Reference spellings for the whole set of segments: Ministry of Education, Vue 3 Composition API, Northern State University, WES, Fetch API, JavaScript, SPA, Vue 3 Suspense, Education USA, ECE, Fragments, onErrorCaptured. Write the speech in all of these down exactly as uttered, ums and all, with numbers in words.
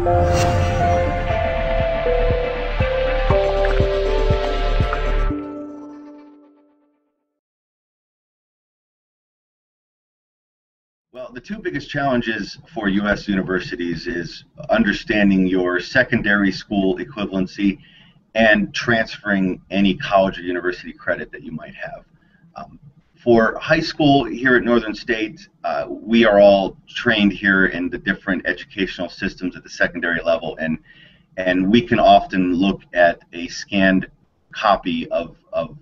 Well, the two biggest challenges for U S universities is understanding your secondary school equivalency and transferring any college or university credit that you might have. Um, for high school here at Northern State, uh, we are all trained here in the different educational systems at the secondary level, and and we can often look at a scanned copy of, of,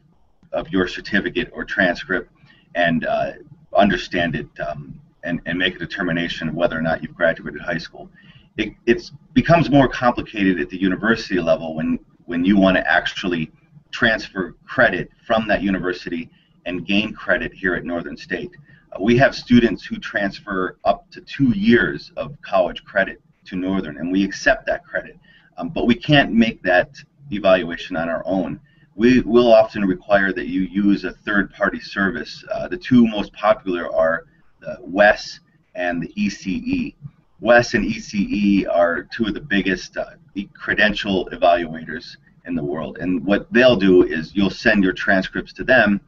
of your certificate or transcript and uh, understand it um, And, and make a determination of whether or not you've graduated high school. It it's becomes more complicated at the university level when, when you want to actually transfer credit from that university and gain credit here at Northern State. Uh, we have students who transfer up to two years of college credit to Northern, and we accept that credit, um, but we can't make that evaluation on our own. We will often require that you use a third-party service. Uh, the two most popular are the W E S and the E C E. W E S and E C E are two of the biggest uh, credential evaluators in the world, and what they'll do is you'll send your transcripts to them,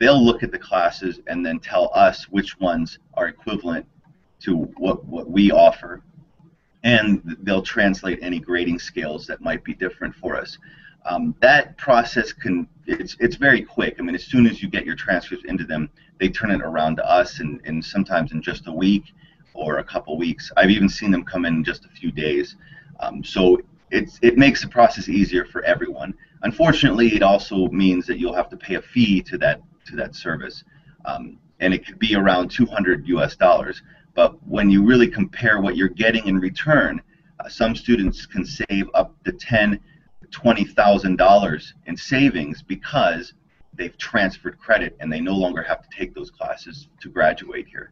they'll look at the classes and then tell us which ones are equivalent to what, what we offer, and they'll translate any grading scales that might be different for us. Um, that process can, it's, it's very quick. I mean, as soon as you get your transcripts into them, they turn it around to us, and, and sometimes in just a week or a couple weeks. I've even seen them come in just a few days. Um, so it's, it makes the process easier for everyone. Unfortunately, it also means that you'll have to pay a fee to that, to that service, um, and it could be around two hundred U S dollars. But when you really compare what you're getting in return, uh, some students can save up to ten thousand, twenty thousand dollars in savings because they've transferred credit and they no longer have to take those classes to graduate here.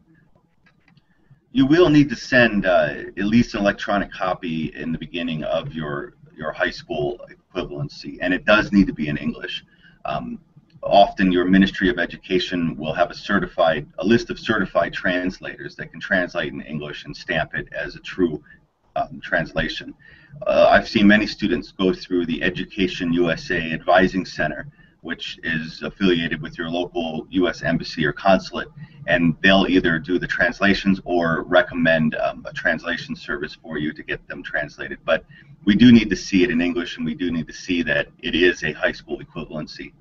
You will need to send uh, at least an electronic copy in the beginning of your, your high school equivalency, and it does need to be in English. Um, often your Ministry of Education will have a certified, a list of certified translators that can translate in English and stamp it as a true Um, translation. Uh, I've seen many students go through the Education U S A Advising Center, which is affiliated with your local U S embassy or consulate, and they'll either do the translations or recommend um, a translation service for you to get them translated. But we do need to see it in English, and we do need to see that it is a high school equivalency.